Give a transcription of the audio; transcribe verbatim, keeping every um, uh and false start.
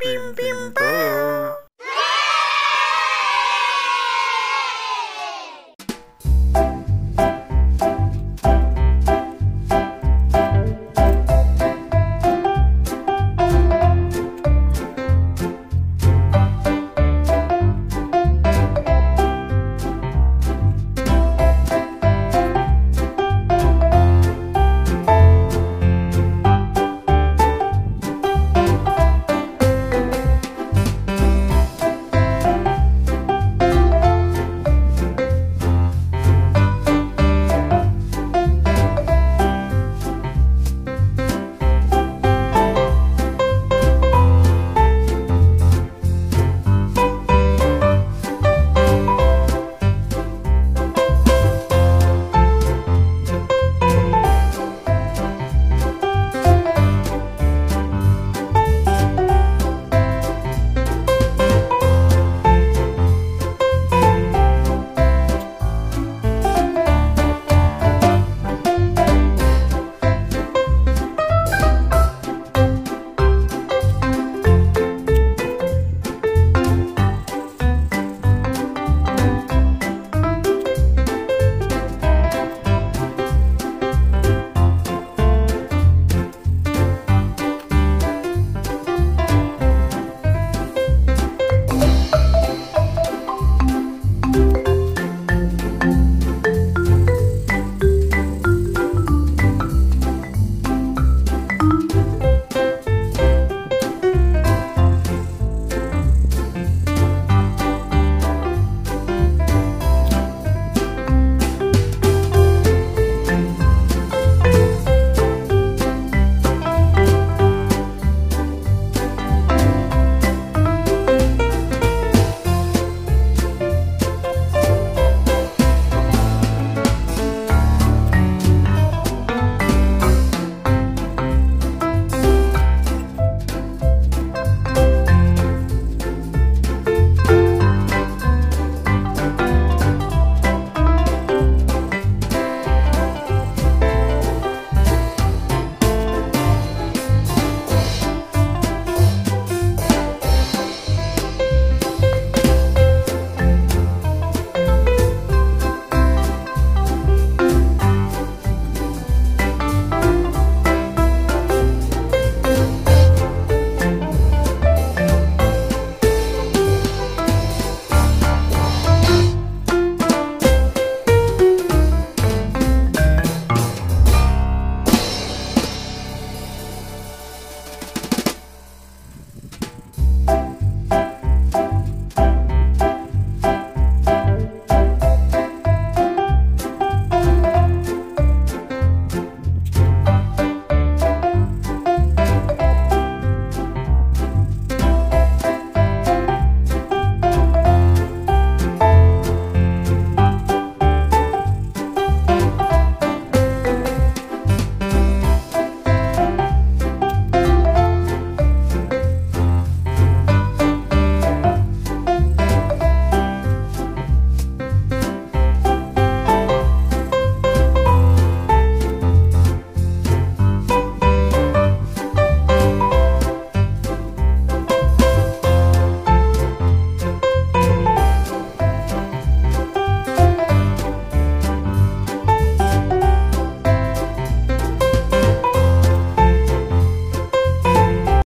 Bim bim.